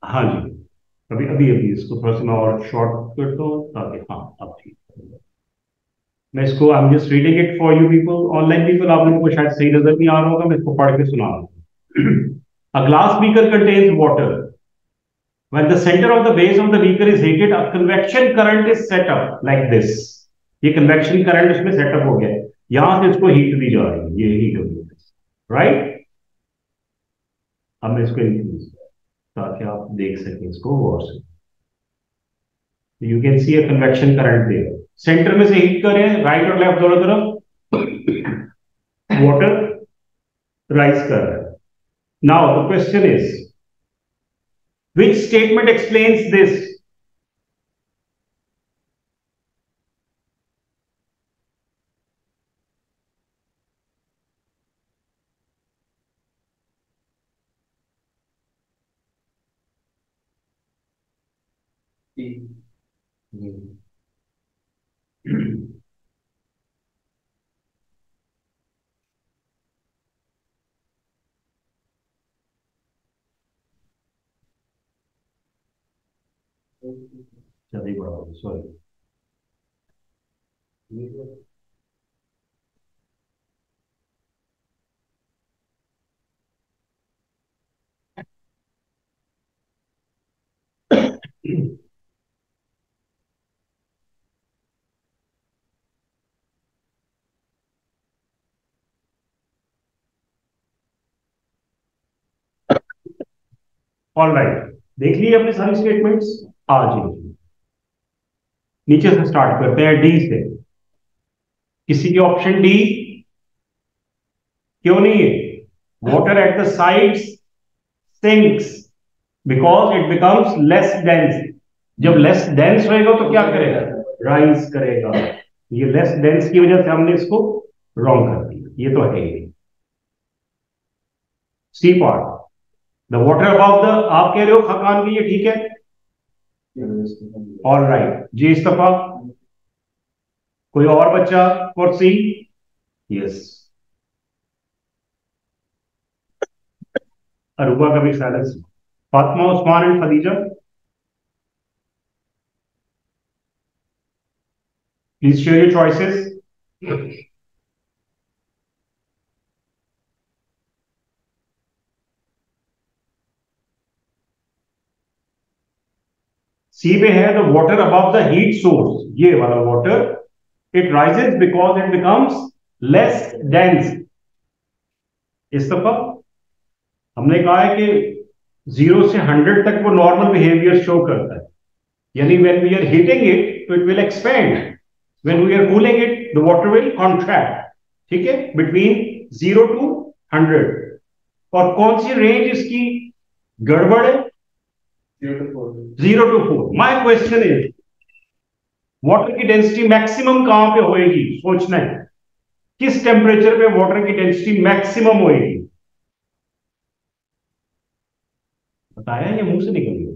हाँ जी अभी अभी अभी इसको थोड़ा सा मैं और शॉर्ट कर दो ताकि हाँ अब ठीक है। मैं इसको I am just reading it for you people, online people, आप लोगों को शायद सही नजर नहीं आ रहा होगा, मैं इसको पढ़ के सुना रहा हूँ। A glass beaker contains water, when the centre of the base of the beaker is heated a convection current is set up like this. ये कन्वेक्शन करंट इसमें सेटअप हो गया, यहां से इसको हीट दी जा रही है, ये हीट हो गई, राइट। अब मैं इसको इंक्रीज ताकि आप देख सकें इसको और you can see a convection current there, centre में से हीट कर रहे हैं, राइट और लेफ्ट दोनों तरफ। वाटर राइज कर रहा है. Now the question is which statement explains this. चलिए बढ़ाओ सॉरी. ऑल राइट, देख लिए अपने सारी स्टेटमेंट्स. आज नीचे से स्टार्ट करते हैं, डी से. किसी की ऑप्शन डी क्यों नहीं है? Water at the sides sinks because it becomes less dense. जब लेस डेंस रहेगा तो क्या करेगा? राइज करेगा. ये लेस डेंस की वजह से हमने इसको रॉन्ग कर दिया. ये तो है ही. C part the water about the, आप कह रहे हो खकान की, ये ठीक है. ऑल राइट जी इस्तफा. कोई और बच्चा फॉर सी? यस, अरूबा का भी silence. Fatima, Usman and Khadija, please share your choices. C पे है the water above the heat source, ये वाला water it rises because it becomes less dense. इस तरफ हमने कहा है कि 0 से 100 तक वो नॉर्मल बिहेवियर शो करता है, यानी when we are heating it तो it will expand, when we are cooling it the water will contract. ठीक है, बिटवीन 0 to 100. और कौन सी रेंज इसकी गड़बड़ है? 0 to 4. My question is water की डेंसिटी मैक्सिमम कहां पे होएगी? सोचना है किस टेम्परेचर पे वाटर की डेंसिटी मैक्सिमम होएगी. बताया या मुंह से निकल गया?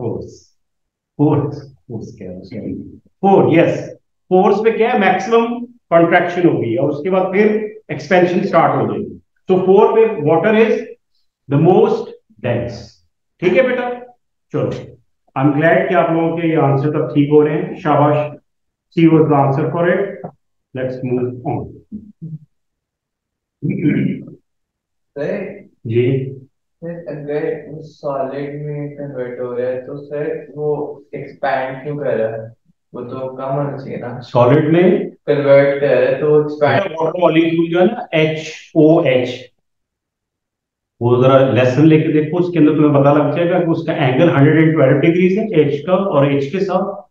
फोर्स. यस, फोर्स पे क्या है? मैक्सिमम कॉन्ट्रैक्शन होगी और उसके बाद फिर एक्सपेंशन स्टार्ट हो जाएगी. तो 4 पे water is the most dense. ठीक है बेटा, चलो आई एम ग्लैड कि आप लोगों के ये आंसर तब ठीक हो रहे हैं. शाबाश, C was the answer for it. Let's move on. Sir जी, अगर उस सॉलिड में कन्वर्ट हो रहा है तो सर वो एक्सपैंड क्यों कर रहा है? वो तो कम होना चाहिए ना. सॉलिड में कन्वर्ट कर रहा है तो एक्सपैंड. वाटर मॉलिक्यूल जो है ना HOH, वो जरा लेसन लेके देखो, उसके अंदर तुम्हें पता लग जाएगा कि उसका एंगल 112 डिग्रीज है H का, और H के साथ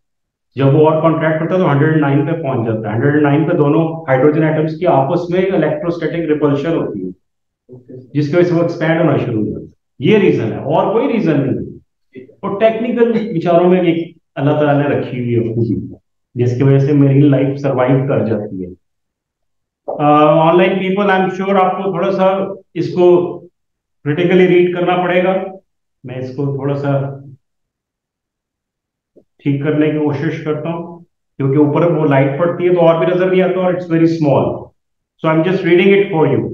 जब वो और कॉन्ट्रैक्ट करता है तो 109 पे पहुंच जाता है. 109 पे दोनों हाइड्रोजन एटम्स की आपस में इलेक्ट्रोस्टैटिक रिपल्शन होती है, जिसकी वजह से वो एक्सपैंड होना शुरू हो जाता है. ये रीजन है, और कोई रीजन नहीं. और टेक्निकल विचारों में एक अल्लाह ताला ने रखी हुई है खुशी, जिसकी वजह से मेरी लाइफ सरवाइव कर जाती है. Online people, I am sure आपको थोड़ा सा इसको क्रिटिकली रीड करना पड़ेगा. मैं इसको थोड़ा सा ठीक करने की कोशिश करता हूँ, क्योंकि ऊपर वो लाइट पड़ती है तो और भी नजर नहीं आता, और it's very small, so I am just reading it for you.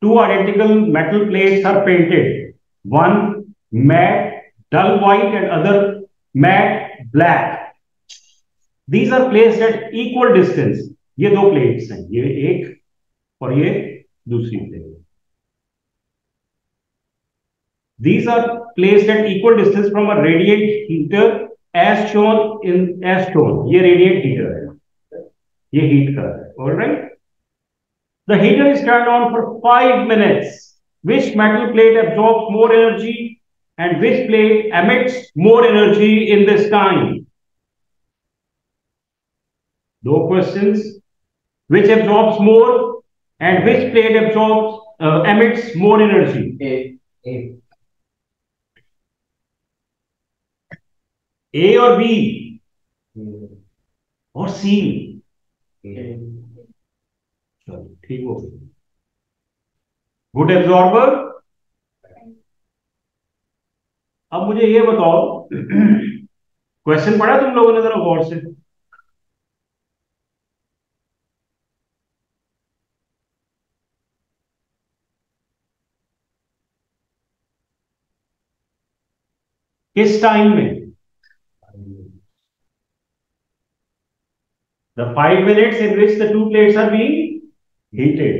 Two identical metal plates are painted, one mat dull white and other mat black. These are placed at equal distance. ये दो प्लेट्स हैं, ये एक और ये दूसरी प्लेट. These are placed at equal distance from a radiant heater as shown in as shown. ये radiant heater है, ये heat कर रहा है. All right. The heater is turned on for 5 minutes. Which metal plate absorbs more energy and which plate emits more energy in this time? No questions. Which absorbs more and which plate absorbs emits more energy? A or B? Or C? ठीक हो। Good absorber. अब मुझे ये बताओ, क्वेश्चन पढ़ा तुम लोगों ने जरा गौर से? किस टाइम में? The 5 minutes in which the two plates are being heated.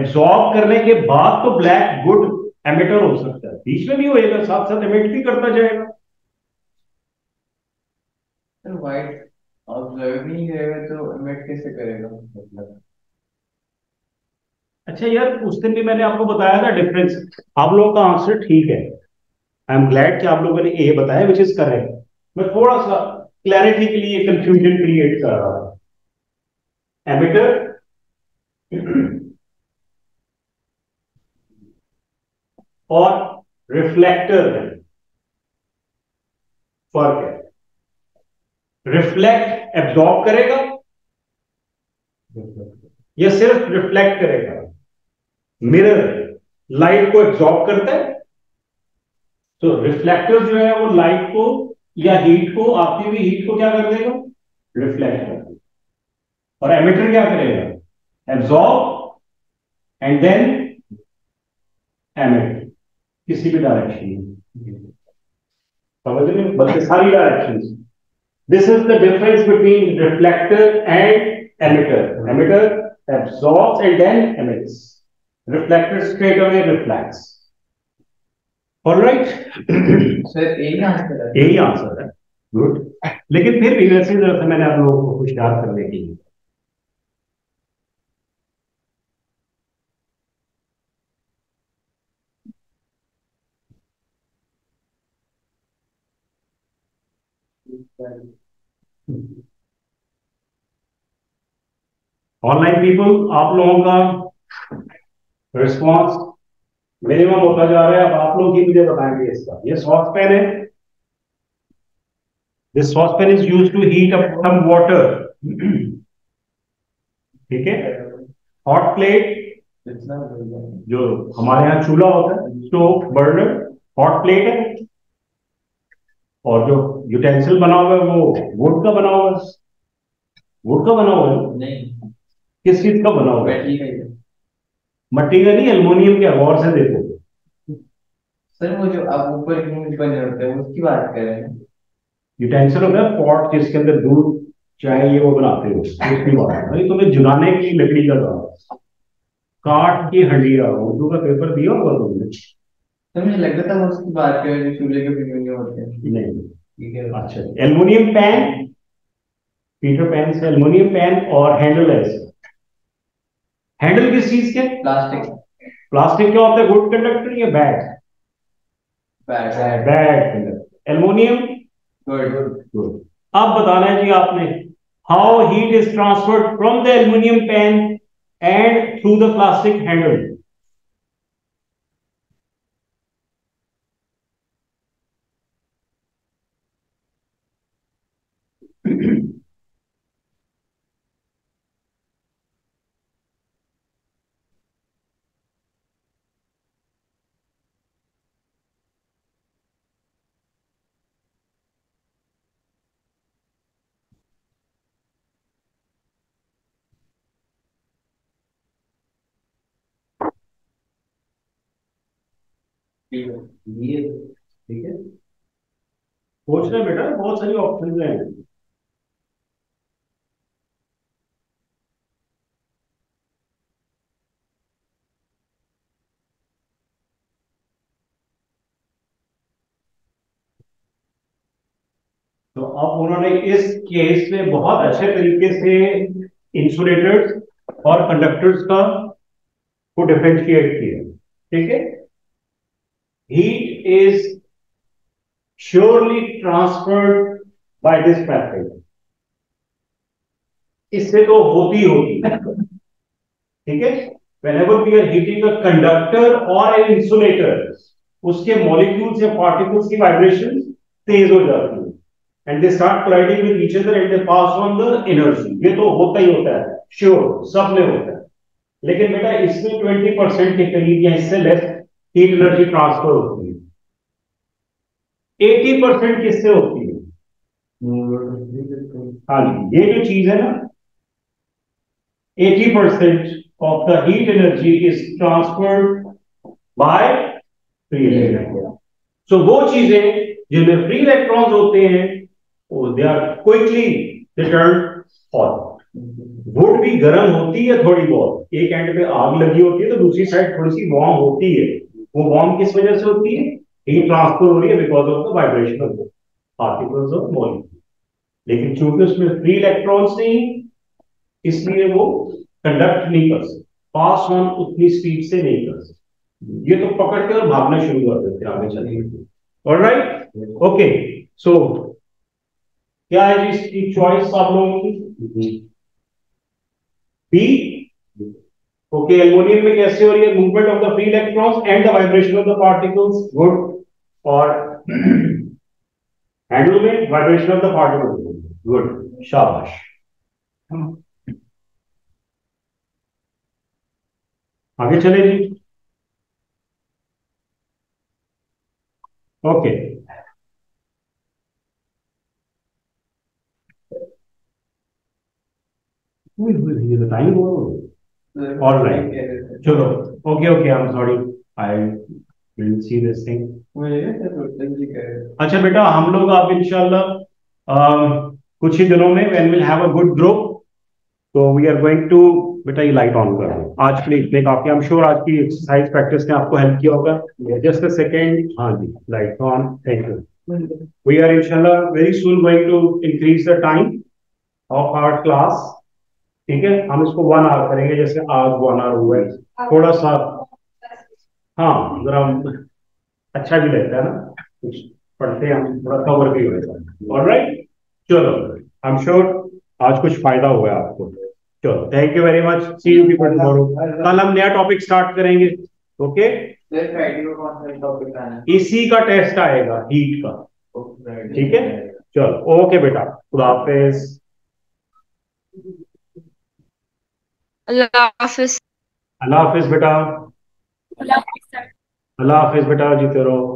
Absorb करने के बाद तो ब्लैक गुड एमिटर हो सकता है, बीच में भी होएगा, साथ साथ एमिट भी करता जाएगा। तो व्हाइट ऑब्जर्व नहीं करेगा तो एमिट कैसे करेगा मतलब? अच्छा यार, उस दिन भी मैंने आपको बताया था डिफरेंस। आप लोगों का आंसर ठीक है, आई एम ग्लैड कि आप लोगों ने ए बताया, विच इज करेक्ट। मैं थोड़ा सा क्लैरिटी के लिए कंफ्यूजन क्रिएट कर रहा हूं। एमिटर और रिफ्लेक्टर में फर्क है। रिफ्लेक्ट एब्जॉर्ब करेगा या सिर्फ रिफ्लेक्ट करेगा? मिरर लाइट को एब्जॉर्ब करता है, तो रिफ्लेक्टर जो है वो लाइट को या हीट को, आती हुई हीट को क्या कर देगा? रिफ्लेक्ट कर देगा। और एमिटर क्या करेगा? एब्जॉर्ब एंड देन एमिट, किसी भी डायरेक्शन में, समझ रहे? बल्कि सारी directions. This is the difference between reflector and emitter. Emitter absorbs and then emits, reflector straight away reflects. Alright sir, यही आंसर है, यही आंसर है। गुड। लेकिन फिर भी वैसे जरा मैंने आप लोगों को होशियार करने के लिए, ऑनलाइन पीपल, आप लोगों का रिस्पॉन्स मिनिमम होता जा रहा है। अब आप लोग ही मुझे बताएंगे इसका। ये सॉस पैन है, this sauce pan is used to heat up some water, ठीक है। हॉट प्लेट जो हमारे यहाँ चूल्हा होता है, स्टोव, बर्नर, हॉट प्लेट है। और जो यूटेंसिल बना हुआ है वो वुड का बना हुआ है। वुड का बना हुआ है? नहीं। किस चीज का बना हुआ है? मट्टी का नहीं, एल्युमिनियम के। गौर से देखो सर, वो जो आप ऊपर बन रहे हैं उसकी बात कर रहे हैं। यूटेंसिल हो गया पॉट, जिसके अंदर दूध, चाय, ये वो बनाते हो, उसकी बात है। अरे तुम्हें जुलाने की लकड़ी का था, काट की हंडिया, उर्दू का पेपर दिया होगा तुमने। तो मुझे लग रहा था वो उसकी बात कर रहे चूल्हे के एल्युमिनियम होते हैं। नहीं, अच्छा। एल्युमिनियम पैन, पीटर पैन से एल्युमिनियम पैन, और हैंडल है। हैंडल किस चीज के? प्लास्टिक। प्लास्टिक क्या होता है? गुड कंडक्टर या bad? Bad conductor. Aluminium good. अब बताना है जी आपने, how heat is transferred from the aluminium pan and through the plastic handle. ये ठीक है, सोच रहे बेटा, बहुत सारी ऑप्शन हैं। तो अब उन्होंने इस केस में बहुत अच्छे तरीके से इंसुलेटर्स और कंडक्टर्स का को डिफरेंशिएट किया, ठीक है। Heat is surely transferred by this method. इससे तो होती ठीक है. Whenever we are heating a conductor or an insulator, उसके molecules या particles की vibrations तेज हो जाती है and they start colliding with each other and they pass on the energy. ये तो होता ही होता है, sure, सब में होता है. लेकिन बेटा इसमें 20% के करीब या इससे लेस हीट एनर्जी ट्रांसफर होती है. 80% किससे होती है? हाँ जी, ये जो चीज है ना, 80% of the heat energy is transferred by free electrons. So वो चीजें जिनमें free electrons होते हैं, they are quickly they turn hot. Wood भी गर्म होती है थोड़ी बहुत, एक एंड पे आग लगी होती है तो दूसरी साइड थोड़ी सी वार्म होती है. वो वार्म किस वजह से होती है? हीट ट्रांसफर हो रही है because of the vibration of the particles of molecule. लेकिन चूंकि उसमें फ्री इलेक्ट्रॉन्स नहीं, इसलिए वो कंडक्ट नहीं कर सकते, पास ऑन उतनी स्पीड से नहीं कर सकते. ये तो पकड़ के और भागना शुरू कर देते आगे चलेंगे. Alright, okay. सो क्या है इसकी चॉइस आप लोगों की? बी. ओके, एल्युमिनियम में कैसे हो रही है movement of the free electrons and the vibration of the particles? Good. और हैंडल में vibration of the particles. Good, शाबाश. आगे चले जी. ओके, ये टाइम हो. ऑलराइट, चलो. Okay okay, I am sorry, I will see this thing. अच्छा बेटा, हम लोग आप इंशाल्लाह कुछ ही दिनों में when will have a good group, तो वी आर गोइंग टू. बेटा ये लाइट ऑन कर, आज के लिए इतने काफी. आई एम श्योर आज की एक्सरसाइज प्रैक्टिस ने आपको हेल्प किया होगा. Just a second. हाँ जी, light on. Thank you. We are इंशाल्लाह very soon going to increase the time of our class. ठीक है, हम इसको 1 आवर करेंगे, जैसे आज 1 आवर हुआ है थोड़ा सा. हाँ, जरा अच्छा भी लगता है ना, कुछ पढ़ते हैं, थोड़ा कवर भी होता है. ऑलराइट, चलो. आई एम श्योर आज कुछ फायदा हुआ है आपको. चलो, thank you very much. See you people tomorrow. कल हम नया टॉपिक स्टार्ट करेंगे. ओके, इसी का टेस्ट आएगा हीट का. ठीक है, चलो. ओके बेटा, खुदा हाफिज. अल्लाह हाफिज. अल्लाह हाफिज बेटा. अल्लाह हाफिज बेटा. जीते रहो.